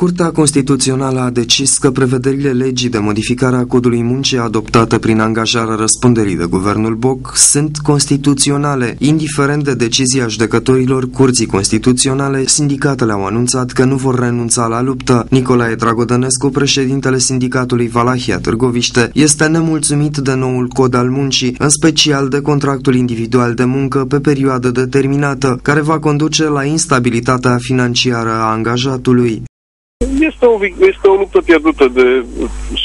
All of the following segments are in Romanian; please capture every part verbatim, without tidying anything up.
Curtea Constituțională a decis că prevederile legii de modificare a Codului Muncii adoptată prin angajarea răspunderii de Guvernul Boc sunt constituționale. Indiferent de decizia judecătorilor Curții Constituționale, sindicatele au anunțat că nu vor renunța la luptă. Nicolae Dragodănescu, președintele sindicatului Valahia Târgoviște, este nemulțumit de noul Cod al Muncii, în special de contractul individual de muncă pe perioadă determinată, care va conduce la instabilitatea financiară a angajatului. Este o, este o luptă pierdută de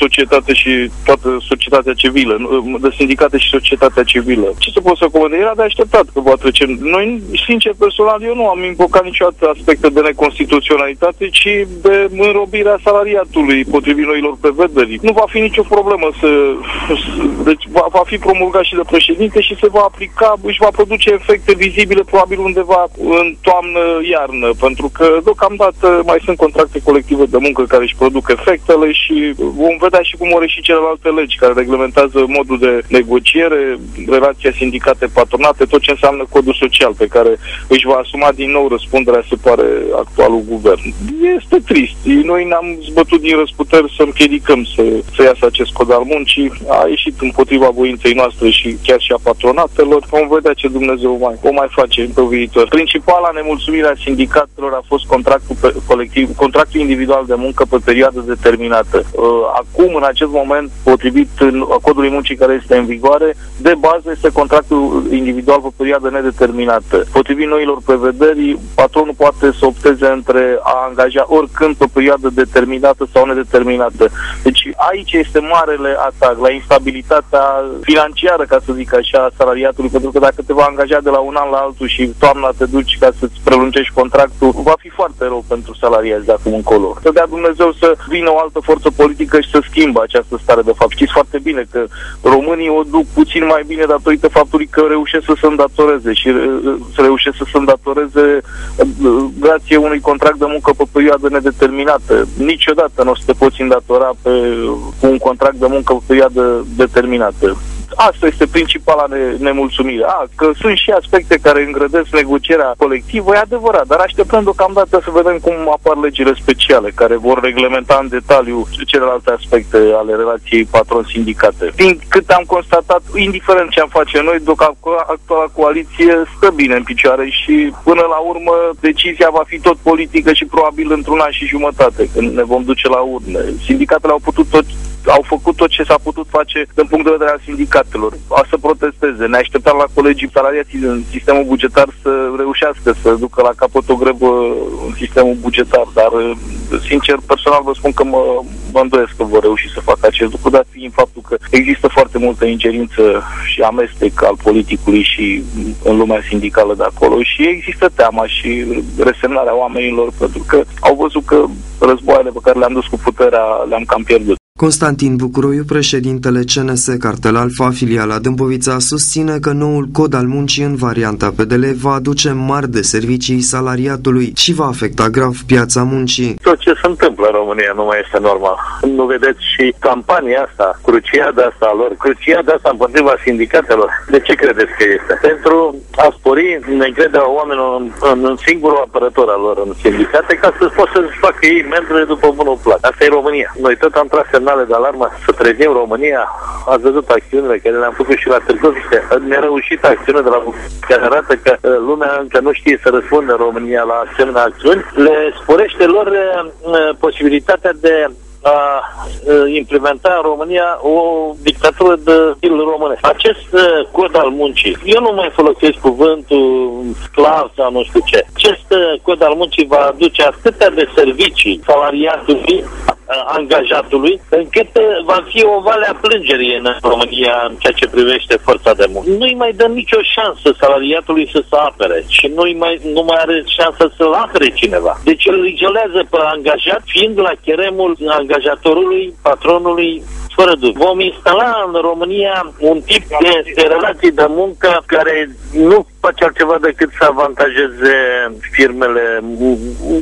societate și toată societatea civilă, de sindicate și societatea civilă. Ce se poate să comandă? Era de așteptat că va trece. Noi, sincer, personal, eu nu am invocat niciodată aspecte de neconstituționalitate, ci de înrobirea salariatului potrivit noilor prevederi. Nu va fi nicio problemă să... Deci va, va fi promulgat și de președinte și se va aplica, își va produce efecte vizibile probabil undeva în toamnă-iarnă, pentru că deocamdată mai sunt contracte colective de muncă care își produc efectele și vom vedea și cum ori și celelalte legi care reglementează modul de negociere, relația sindicate-patronate, tot ce înseamnă codul social pe care își va asuma din nou răspunderea, se pare, actualul guvern. Este trist. Noi ne-am zbătut din răsputeri să împiedicăm să, să iasă acest cod al muncii. A ieșit împotriva voinței noastre și chiar și a patronatelor. Vom vedea ce Dumnezeu mai, o mai face în viitor. Principala nemulțumire a sindicatelor a fost contractul pe, colectiv, contractul individual de muncă pe perioadă determinată. Acum, în acest moment, potrivit codului muncii care este în vigoare, de bază este contractul individual pe perioadă nedeterminată. Potrivit noilor prevederi, patronul poate să opteze între a angaja oricând pe perioadă determinată sau nedeterminată. Deci aici este marele atac la instabilitatea financiară, ca să zic așa, a salariatului, pentru că dacă te va angaja de la un an la altul și toamna te duci ca să-ți prelungești contractul, va fi foarte rău pentru salariați de acum încolo. Să dea Dumnezeu să vină o altă forță politică și să schimbe această stare de fapt. Știți foarte bine că românii o duc puțin mai bine datorită faptului că reușesc să se îndatoreze și să reușesc să se îndatoreze grație unui contract de muncă pe perioadă nedeterminată. Niciodată nu o să te poți îndatora pe, cu un contract de muncă pe perioadă determinată. Asta este principala ne- nemulțumire. A, că sunt și aspecte care îngrădesc negocierea colectivă, e adevărat, dar așteptăm deocamdată să vedem cum apar legile speciale, care vor reglementa în detaliu celelalte aspecte ale relației patron-sindicate. Din cât am constatat, indiferent ce am face noi, deocamdată actuala coaliție stă bine în picioare și până la urmă decizia va fi tot politică și probabil într-un an și jumătate, când ne vom duce la urne. Sindicatele au putut tot au făcut tot ce s-a putut face din punct de vedere al sindicatelor. A să protesteze. Ne așteptam la colegii salariații în sistemul bugetar să reușească să ducă la capăt o grevă în sistemul bugetar, dar sincer, personal vă spun că mă, mă îndoiesc că vor reuși să facă acest lucru, dar fiind faptul că există foarte multă ingerință și amestec al politicului și în lumea sindicală de acolo și există teama și resemnarea oamenilor, pentru că au văzut că războaiele pe care le-am dus cu puterea le-am cam pierdut. Constantin Bucuroiu, președintele C N S Cartel Alfa, filiala Dâmbovița, susține că noul cod al muncii în varianta P D L va aduce mari deservicii salariatului și va afecta grav piața muncii. Tot ce se întâmplă în România nu mai este normal. Nu vedeți și campania asta, cruciada asta a lor, cruciada asta împotriva sindicatelor. De ce credeți că este? Pentru a spori neîncrederea oamenilor în, în singurul apărător al lor în sindicate, ca să poată să-și facă ei membrele după bunul plac. Asta e România. Noi tot am tras semnale de alarmă să trezim România. Ați văzut acțiunile care le-am făcut și la Târgoviște. Nereușită acțiune de la București, care arată că lumea încă nu știe să răspundă în România la asemenea acțiuni. Le sporește lor posibilitatea de a implementa în România o dictatură de stil românesc. Acest cod al muncii, eu nu mai folosesc cuvântul sclav sau nu știu ce. Acest cod al muncii va aduce atâtea de servicii salariatului, angajatului, încât va fi o vale a plângerii în România în ceea ce privește forța de muncă. Nu-i mai dă nicio șansă salariatului să se apere și nu-i mai, nu mai are șansă să-l apere cineva. Deci îl izolează pe angajat, fiind la cheremul angajatorului, patronului fără dubiu. Vom instala în România un tip de, de relații de muncă care nu face altceva decât să avantajeze firmele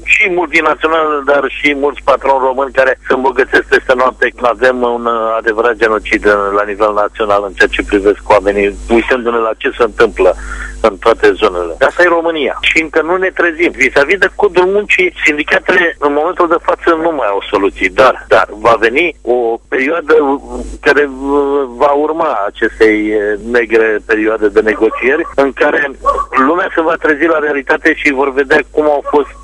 și multinaționale, dar și mulți patroni români care se îmbogățesc peste noapte. Avem un adevărat genocid la nivel național în ceea ce privesc oamenii, uitându-ne la ce se întâmplă în toate zonele. Asta e România. Și încă nu ne trezim. Vis-a-vis de Codul Muncii, sindicatele în momentul de față nu mai au soluții, dar, dar va veni o perioadă care va urma acestei negre perioade de negocieri în care lumea se va trezi la realitate și vor vedea cum au fost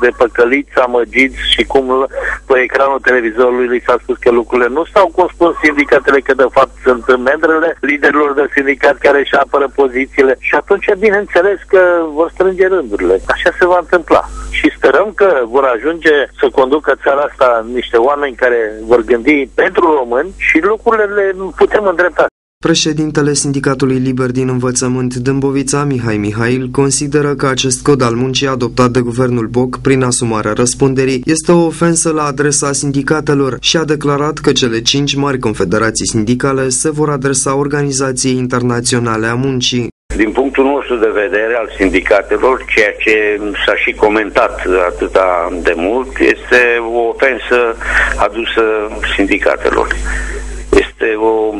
depăcăliți, amăgiți și cum pe ecranul televizorului li s-a spus că lucrurile nu stau cum spun sindicatele, că de fapt sunt mendrele liderilor de sindicat care își apără pozițiile și atunci bineînțeles că vor strânge rândurile. Așa se va întâmpla și sperăm că vor ajunge să conducă țara asta niște oameni care vor gândi pentru români și lucrurile le putem îndrepta. Președintele Sindicatului Liber din Învățământ Dâmbovița, Mihai Mihail, consideră că acest cod al muncii adoptat de guvernul Boc prin asumarea răspunderii este o ofensă la adresa sindicatelor și a declarat că cele cinci mari confederații sindicale se vor adresa Organizației Internaționale a Muncii. Din punctul nostru de vedere al sindicatelor, ceea ce s-a și comentat atâta de mult, este o ofensă adusă sindicatelor. Este o,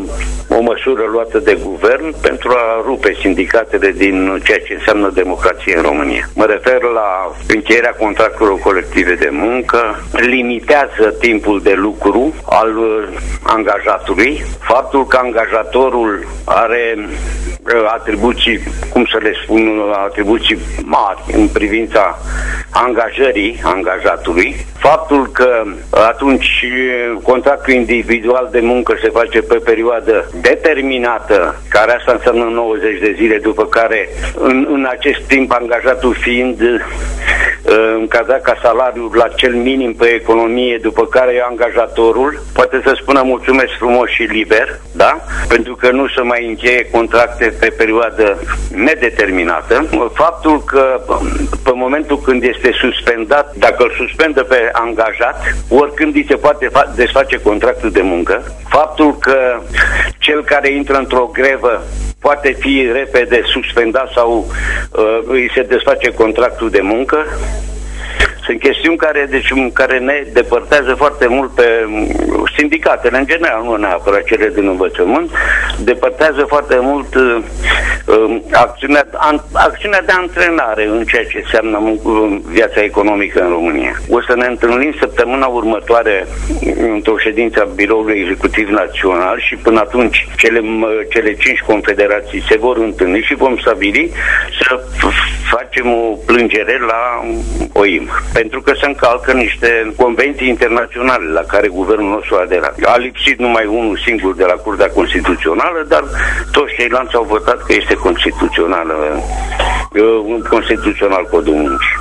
o măsură luată de guvern pentru a rupe sindicatele din ceea ce înseamnă democrație în România. Mă refer la încheierea contractelor colective de muncă, limitează timpul de lucru al angajatului, faptul că angajatorul are atribuții, cum să le spun, atribuții mari în privința angajării angajatului, faptul că atunci contractul individual de muncă se face pe perioadă determinată, care asta înseamnă nouăzeci de zile, după care în, în acest timp angajatul fiind uh, încadrat ca salariul la cel minim pe economie, după care angajatorul poate să spună mulțumesc frumos și liber, da? Pentru că nu se mai încheie contracte pe perioadă nedeterminată. Faptul că pe momentul când este suspendat, dacă îl suspendă pe angajat, oricând îi se poate desface contractul de muncă, faptul că cel care intră într-o grevă poate fi repede suspendat sau uh, îi se desface contractul de muncă, sunt chestiuni care, deci, care ne depărtează foarte mult pe sindicatele, în general, nu neapărat cele din învățământ, depărtează foarte mult uh, acțiunea, an, acțiunea de antrenare în ceea ce înseamnă viața economică în România. O să ne întâlnim săptămâna următoare într-o ședință a Biroului Executiv Național și până atunci cele, cele cinci confederații se vor întâlni și vom stabili să facem o plângere la O I M. Pentru că se încalcă niște convenții internaționale la care guvernul nostru a aderat. A lipsit numai unul singur de la Curtea Constituțională, dar toți ceilalți au votat că este constituțional, constituțional Codul Muncii.